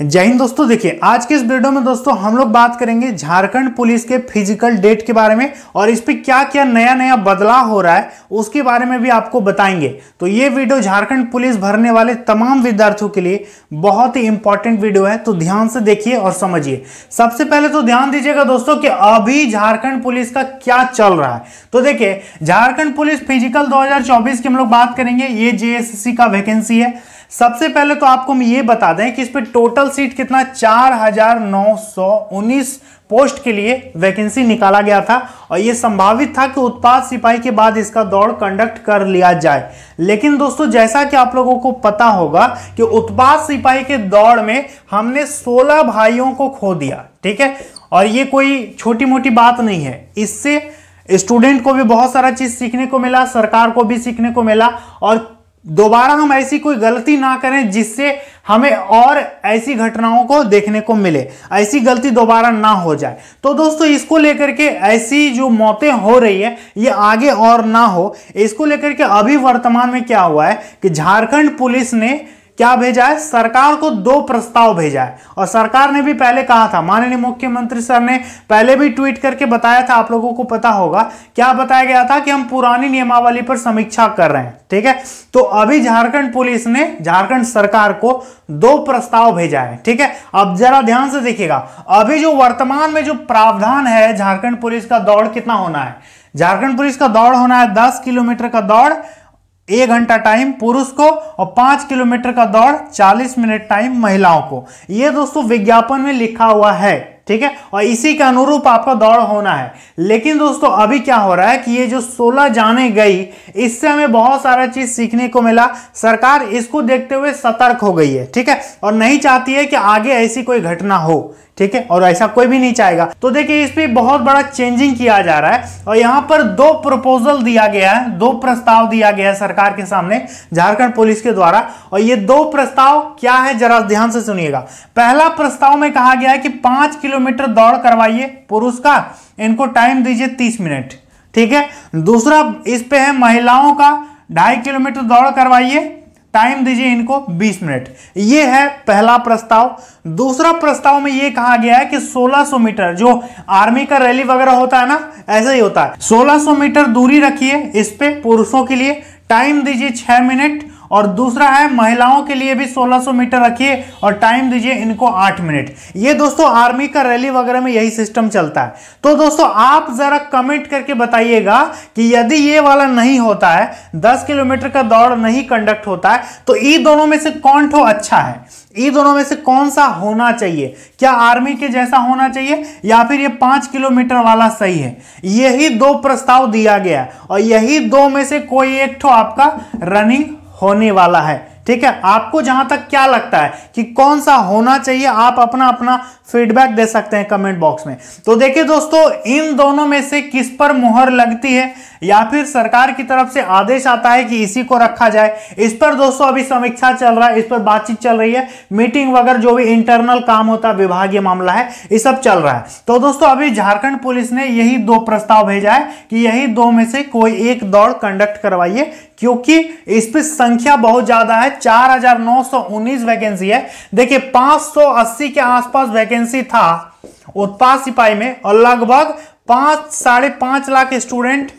जय हिंद दोस्तों। देखिए आज के इस वीडियो में दोस्तों हम लोग बात करेंगे झारखंड पुलिस के फिजिकल डेट के बारे में और इस पे क्या क्या नया नया बदलाव हो रहा है उसके बारे में भी आपको बताएंगे। तो ये वीडियो झारखंड पुलिस भरने वाले तमाम विद्यार्थियों के लिए बहुत ही इंपॉर्टेंट वीडियो है, तो ध्यान से देखिए और समझिए। सबसे पहले तो ध्यान दीजिएगा दोस्तों कि अभी झारखंड पुलिस का क्या चल रहा है। तो देखिए झारखंड पुलिस फिजिकल 2024 की हम लोग बात करेंगे। ये जेएसएससी का वैकेंसी है। सबसे पहले तो आपको हम ये बता दें कि इस पे टोटल सीट कितना 4919 पोस्ट के लिए वैकेंसी निकाला गया था और ये संभावित था कि उत्पाद सिपाही के बाद इसका दौड़ कंडक्ट कर लिया जाए। लेकिन दोस्तों जैसा कि आप लोगों को पता होगा कि उत्पाद सिपाही के दौड़ में हमने 16 भाइयों को खो दिया, ठीक है। और ये कोई छोटी मोटी बात नहीं है, इससे स्टूडेंट को भी बहुत सारा चीज सीखने को मिला, सरकार को भी सीखने को मिला और दोबारा हम ऐसी कोई गलती ना करें जिससे हमें और ऐसी घटनाओं को देखने को मिले, ऐसी गलती दोबारा ना हो जाए। तो दोस्तों इसको लेकर के ऐसी जो मौतें हो रही है ये आगे और ना हो, इसको लेकर के अभी वर्तमान में क्या हुआ है कि झारखंड पुलिस ने क्या भेजा है, सरकार को 2 प्रस्ताव भेजा है। और सरकार ने भी पहले कहा था, माननीय मुख्यमंत्री सर ने पहले भी ट्वीट करके बताया था, आप लोगों को पता होगा क्या बताया गया था कि हम पुरानी नियमावली पर समीक्षा कर रहे हैं, ठीक है। तो अभी झारखंड पुलिस ने झारखंड सरकार को 2 प्रस्ताव भेजा है, ठीक है। अब जरा ध्यान से देखिएगा, अभी जो वर्तमान में जो प्रावधान है झारखंड पुलिस का दौड़ कितना होना है, झारखंड पुलिस का दौड़ होना है 10 किलोमीटर का दौड़ 1 घंटा टाइम पुरुष को और 5 किलोमीटर का दौड़ 40 मिनट टाइम महिलाओं को। ये दोस्तों विज्ञापन में लिखा हुआ है, ठीक है। और इसी के अनुरूप आपका दौड़ होना है। लेकिन दोस्तों अभी क्या हो रहा है कि ये जो 16 जाने गई इससे हमें बहुत सारा चीज सीखने को मिला, सरकार इसको देखते हुए सतर्क हो गई है, ठीक है। और नहीं चाहती है कि आगे ऐसी कोई घटना हो, ठीक है, और ऐसा कोई भी नहीं चाहेगा। तो देखिए इस पर बहुत बड़ा चेंजिंग किया जा रहा है और यहाँ पर 2 प्रपोजल दिया गया है, 2 प्रस्ताव दिया गया है सरकार के सामने झारखंड पुलिस के द्वारा। और ये 2 प्रस्ताव क्या है जरा ध्यान से सुनिएगा। पहला प्रस्ताव में कहा गया है कि 5 किलोमीटर दौड़ करवाइए पुरुष का, इनको टाइम दीजिए 30 मिनट, ठीक है। दूसरा इस पे है महिलाओं का 2.5 किलोमीटर दौड़ करवाइए, टाइम दीजिए इनको 20 मिनट। ये है पहला प्रस्ताव। दूसरा प्रस्ताव में ये कहा गया है कि 1600 मीटर जो आर्मी का रैली वगैरह होता है ना, ऐसा ही होता है, 1600 मीटर दूरी रखिए इस पे पुरुषों के लिए, टाइम दीजिए 6 मिनट। और दूसरा है महिलाओं के लिए भी 1600 मीटर रखिए और टाइम दीजिए इनको 8 मिनट। ये दोस्तों आर्मी का रैली वगैरह में यही सिस्टम चलता है। तो दोस्तों आप जरा कमेंट करके बताइएगा कि यदि ये वाला नहीं होता है, 10 किलोमीटर का दौड़ नहीं कंडक्ट होता है, तो ये दोनों में से कौन ठो अच्छा है, ये दोनों में से कौन सा होना चाहिए, क्या आर्मी के जैसा होना चाहिए या फिर ये 5 किलोमीटर वाला सही है। यही 2 प्रस्ताव दिया गया और यही 2 में से कोई एक ठो आपका रनिंग होने वाला है, ठीक है। आपको जहां तक क्या लगता है कि कौन सा होना चाहिए, आप अपना अपना फीडबैक दे सकते हैं कमेंट बॉक्स में। तो देखिए दोस्तों इन दोनों में से किस पर मुहर लगती है या फिर सरकार की तरफ से आदेश आता है कि इसी को रखा जाए, इस पर दोस्तों अभी समीक्षा चल रहा है, इस पर बातचीत चल रही है, मीटिंग वगैरह जो भी इंटरनल काम होता है, विभागीय मामला है, ये सब चल रहा है। तो दोस्तों अभी झारखंड पुलिस ने यही 2 प्रस्ताव भेजा है कि यही 2 में से कोई एक दौड़ कंडक्ट करवाइए, क्योंकि इस पर संख्या बहुत ज्यादा है, 4919 वैकेंसी है। देखिए 580 के आसपास वैकेंसी था उत्पाद सिपाही में और लगभग 5.5 लाख स्टूडेंट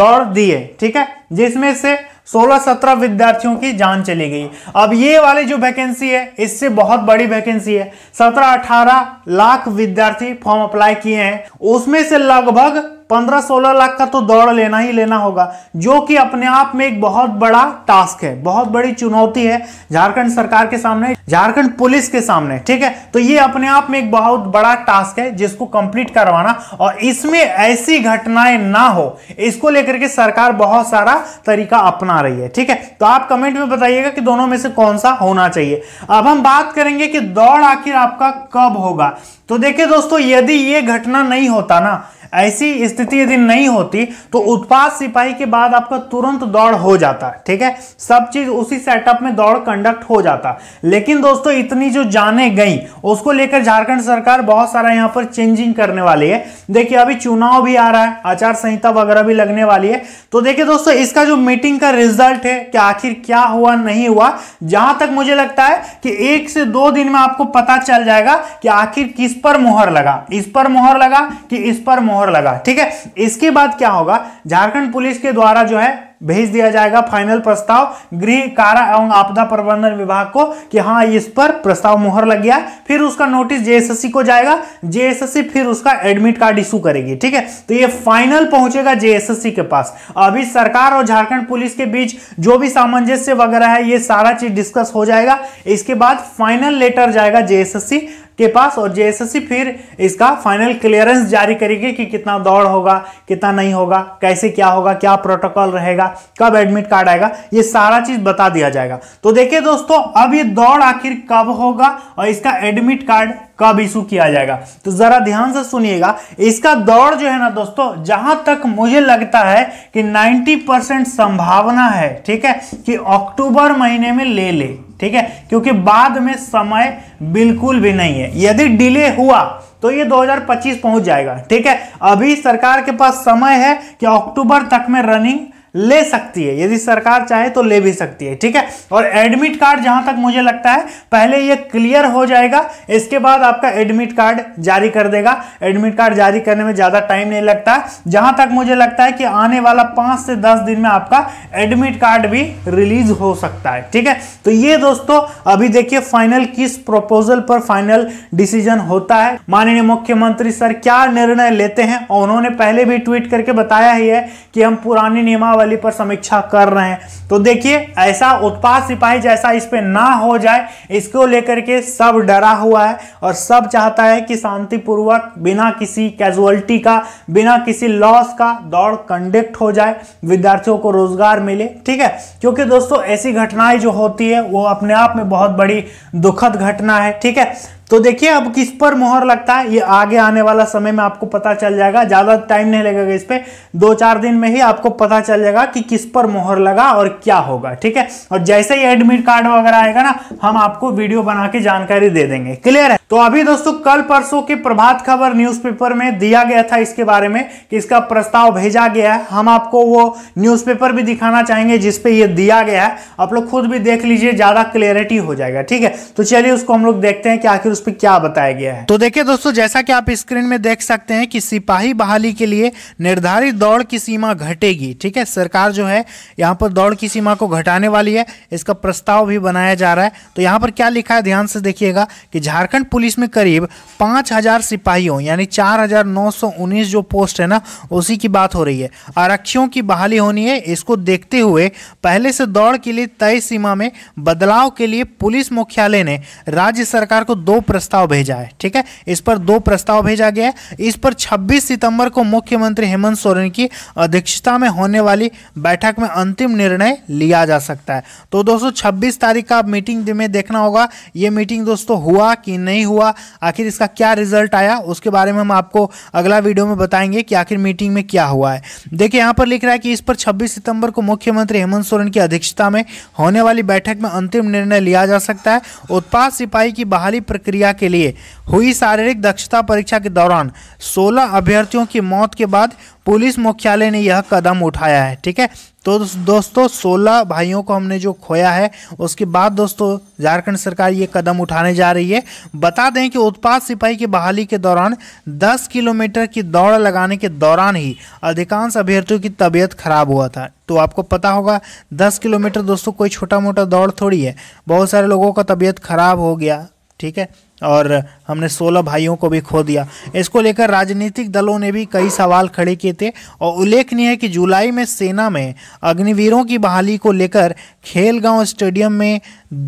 दौड़ दिए, ठीक है, जिसमें से 16-17 विद्यार्थियों की जान चली गई। अब ये वाली जो वैकेंसी है इससे बहुत बड़ी वैकेंसी है, 17-18 लाख विद्यार्थी फॉर्म अप्लाई किए हैं, उसमें से लगभग 15-16 लाख का तो दौड़ लेना ही लेना होगा, जो कि अपने आप में एक बहुत बड़ा टास्क है, बहुत बड़ी चुनौती है झारखंड सरकार के सामने, झारखंड पुलिस के सामने, ठीक है। तो ये अपने आप में एक बहुत बड़ा टास्क है जिसको कंप्लीट करवाना और इसमें ऐसी घटनाएं ना हो, इसको लेकर के सरकार बहुत सारा तरीका अपना रही है, ठीक है। तो आप कमेंट में बताइएगा कि दोनों में से कौन सा होना चाहिए। अब हम बात करेंगे कि दौड़ आखिर आपका कब होगा। तो देखिए दोस्तों यदि ये घटना नहीं होता ना, ऐसी स्थिति यदि नहीं होती तो उत्पाद सिपाही के बाद आपका तुरंत दौड़ हो जाता, ठीक है, सब चीज उसी सेटअप में दौड़ कंडक्ट हो जाता। लेकिन दोस्तों इतनी जो जाने गई उसको लेकर झारखंड सरकार बहुत सारा यहाँ पर चेंजिंग करने वाली है। देखिए अभी चुनाव भी आ रहा है, आचार संहिता वगैरह भी लगने वाली है, तो देखिए दोस्तों इसका जो मीटिंग का रिजल्ट है कि आखिर क्या हुआ नहीं हुआ, जहां तक मुझे लगता है कि 1 से 2 दिन में आपको पता चल जाएगा कि आखिर किस पर मोहर लगा, इस पर मोहर लगा कि इस पर मोहर लगा, ठीक है। इसके बाद क्या होगा, झारखंड पुलिस के द्वारा जो है भेज दिया जाएगा फाइनल प्रस्ताव गृहकारा एवं आपदा प्रबंधन विभाग को कि हाँ इस पर प्रस्ताव मोहर लग गया। फिर उसका नोटिस जेएसएससी को जाएगा, जेएसएससी फिर उसका एडमिट कार्ड इशू करेगी, ठीक है। तो ये फाइनल पहुंचेगा जेएसएससी के पास। अभी सरकार और झारखंड पुलिस के बीच जो भी सामंजस्य वगैरह है ये सारा चीज डिस्कस हो जाएगा। इसके बाद फाइनल लेटर जाएगा जेएसएससी के पास और जेएसएससी फिर इसका फाइनल क्लियरेंस जारी करेगी कि कितना दौड़ होगा, कितना नहीं होगा, कैसे क्या होगा, क्या प्रोटोकॉल रहेगा, कब एडमिट कार्ड आएगा, ये सारा चीज बता दिया जाएगा। तो देखिए दोस्तों अब ये दौड़ आखिर कब होगा और इसका एडमिट कार्ड कब इशू किया जाएगा, तो जरा ध्यान से सुनिएगा। इसका दौड़ जो है ना दोस्तों, जहां तक मुझे लगता है कि 90% संभावना है, ठीक है, कि अक्टूबर महीने में ले ले, ठीक है, क्योंकि बाद में समय बिल्कुल भी नहीं है। यदि डिले हुआ तो ये 2025 पहुंच जाएगा, ठीक है। अभी सरकार के पास समय है कि अक्टूबर तक में रनिंग ले सकती है, यदि सरकार चाहे तो ले भी सकती है, ठीक है। और एडमिट कार्ड जहां तक मुझे लगता है पहले ये क्लियर हो जाएगा, इसके बाद आपका एडमिट कार्ड जारी कर देगा। एडमिट कार्ड जारी करने में ज़्यादा टाइम नहीं लगता, जहां तक मुझे लगता है कि आने वाला 5 से 10 दिन में आपका एडमिट कार्ड भी रिलीज हो सकता है, ठीक है। तो ये दोस्तों अभी देखिए फाइनल किस प्रपोजल पर फाइनल डिसीजन होता है, माननीय मुख्यमंत्री सर क्या निर्णय लेते हैं। और उन्होंने पहले भी ट्वीट करके बताया ही है कि हम पुरानी नियमावली वाली पर समीक्षा कर रहे हैं। तो देखिए ऐसा उत्पाद सिपाही जैसा इस पे ना हो जाए, इसको लेकर के सब डरा हुआ है और सब चाहता है कि शांतिपूर्वक बिना किसी कैजुअलिटी का, बिना किसी लॉस का दौड़ कंडक्ट हो जाए, विद्यार्थियों को रोजगार मिले, ठीक है। क्योंकि दोस्तों ऐसी घटनाएं जो होती है वो अपने आप में बहुत बड़ी दुखद घटना है, ठीक है। तो देखिए अब किस पर मोहर लगता है ये आगे आने वाला समय में आपको पता चल जाएगा, ज़्यादा टाइम नहीं लगेगा इस पर, 2-4 दिन में ही आपको पता चल जाएगा कि किस पर मोहर लगा और क्या होगा, ठीक है। और जैसे ही एडमिट कार्ड वगैरह आएगा ना हम आपको वीडियो बना के जानकारी दे देंगे, क्लियर है। तो अभी दोस्तों कल परसों के प्रभात खबर न्यूज़पेपर में दिया गया था इसके बारे में कि इसका प्रस्ताव भेजा गया है। हम आपको वो न्यूज़पेपर भी दिखाना चाहेंगे जिसपे ये दिया गया है, आप लोग खुद भी देख लीजिए, ज़्यादा क्लियरिटी हो जाएगा, ठीक है। तो चलिए उसको हम लोग देखते हैं कि आखिर पे क्या बताया गया है। तो देखिए दोस्तों जैसा कि आप स्क्रीन में देख सकते हैं कि सिपाही बहाली के लिए निर्धारित दौड़ की सीमा घटेगी, ठीक है। सरकार जो है यहाँ पर दौड़ की सीमा को घटाने वाली है, इसका प्रस्ताव भी बनाया जा रहा है। तो यहाँ पर क्या लिखा है ध्यान से देखिएगा कि झारखंड पुलिस में करीब 5000 सिपाही हो, यानी 4919 जो पोस्ट है ना उसी की बात हो रही है। आरक्षियों की बहाली होनी है, इसको देखते हुए पहले से दौड़ के लिए तय सीमा में बदलाव के लिए पुलिस मुख्यालय ने राज्य सरकार को 2 प्रस्ताव भेजा है, ठीक है। इस पर 2 प्रस्ताव भेजा गया है। इस पर 26 सितंबर को मुख्यमंत्री हेमंत सोरेन की अध्यक्षता में होने वाली बैठक में अंतिम निर्णय लिया जा सकता है। तो दोस्तों 26 तारीख का मीटिंग में देखना होगा ये मीटिंग दोस्तों हुआ कि नहीं हुआ, आखिर इसका क्या रिजल्ट आया उसके बारे में हम आपको अगला वीडियो में बताएंगे कि आखिर मीटिंग में क्या हुआ है। देखिए यहाँ पर लिख रहा है कि इस पर 26 सितंबर को मुख्यमंत्री हेमंत सोरेन की अध्यक्षता में होने वाली बैठक में अंतिम निर्णय लिया जा सकता है। उत्पाद सिपाही की बहाली प्रक्रिया के लिए हुई शारीरिक दक्षता परीक्षा के दौरान 16 अभ्यर्थियों की मौत के बाद पुलिस मुख्यालय ने यह कदम उठाया है, ठीक है। तो दोस्तों 16 भाइयों को हमने जो खोया है उसके बाद दोस्तों झारखंड सरकार ये कदम उठाने जा रही है। बता दें कि उत्पाद सिपाही की बहाली के दौरान 10 किलोमीटर की दौड़ लगाने के दौरान ही अधिकांश अभ्यर्थियों की तबीयत खराब हुआ था। तो आपको पता होगा 10 किलोमीटर दोस्तों कोई छोटा मोटा दौड़ थोड़ी है, बहुत सारे लोगों का तबीयत खराब हो गया, ठीक है। और हमने 16 भाइयों को भी खो दिया। इसको लेकर राजनीतिक दलों ने भी कई सवाल खड़े किए थे और उल्लेखनीय है कि जुलाई में सेना में अग्निवीरों की बहाली को लेकर खेलगांव स्टेडियम में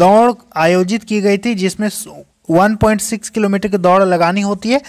दौड़ आयोजित की गई थी जिसमें 1.6 किलोमीटर की दौड़ लगानी होती है,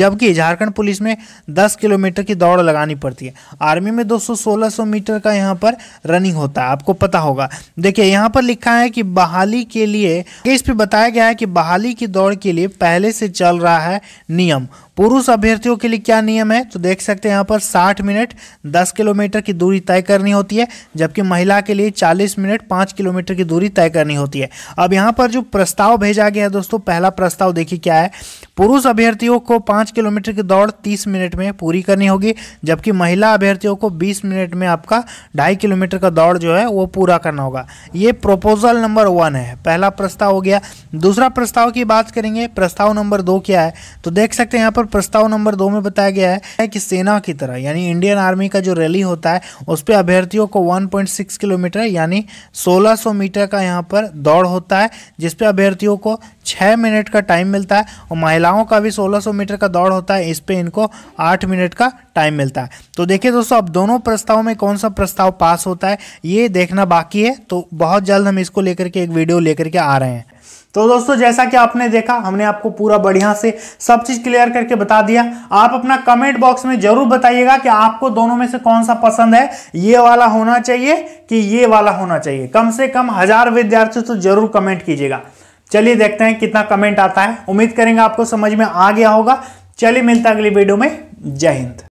जबकि झारखंड पुलिस में 10 किलोमीटर की दौड़ लगानी पड़ती है। आर्मी में 1600 मीटर का यहाँ पर रनिंग होता है, आपको पता होगा। देखिए यहाँ पर लिखा है कि बहाली के लिए इस पे बताया गया है कि बहाली की दौड़ के लिए पहले से चल रहा है नियम, पुरुष अभ्यर्थियों के लिए क्या नियम है तो देख सकते हैं यहाँ पर 60 मिनट 10 किलोमीटर की दूरी तय करनी होती है, जबकि महिला के लिए 40 मिनट 5 किलोमीटर की दूरी तय करनी होती है। अब यहाँ पर जो प्रस्ताव भेजा गया है दोस्तों, पहला प्रस्ताव देखिए क्या है। पुरुष अभ्यर्थियों को 5 किलोमीटर की दौड़ 30 मिनट में पूरी करनी होगी, जबकि महिला अभ्यर्थियों को 20 मिनट में आपका 2.5 किलोमीटर का दौड़ जो है वो पूरा करना होगा। ये प्रोपोजल नंबर 1 है, पहला प्रस्ताव हो गया। दूसरा प्रस्ताव की बात करेंगे, प्रस्ताव नंबर 2 क्या है तो देख सकते हैं यहाँ पर प्रस्ताव नंबर 2 में बताया गया है कि सेना की तरह यानी इंडियन आर्मी का जो रैली होता है उस पर अभ्यर्थियों को 1.6 किलोमीटर यानी 1600 मीटर का यहाँ पर दौड़ होता है, जिसपे अभ्यर्थियों को 6 मिनट का टाइम मिलता है, और महिलाओं का भी 1600 मीटर का दौड़ होता है, इस पे इनको 8 मिनट का टाइम मिलता है। तो देखिए दोस्तों, अब दोनों प्रस्ताव में कौन सा प्रस्ताव पास होता है ये देखना बाकी है, तो बहुत जल्द हम इसको लेकर के एक वीडियो लेकर के आ रहे हैं। तो दोस्तों, जैसा कि आपने देखा हमने आपको पूरा बढ़िया से सब चीज़ क्लियर करके बता दिया। आप अपना कमेंट बॉक्स में जरूर बताइएगा कि आपको दोनों में से कौन सा पसंद है, ये वाला होना चाहिए कि ये वाला होना चाहिए। कम से कम 1000 विद्यार्थी तो जरूर कमेंट कीजिएगा। चलिए देखते हैं कितना कमेंट आता है। उम्मीद करेंगे आपको समझ में आ गया होगा। चलिए मिलते हैं अगली वीडियो में। जय हिंद।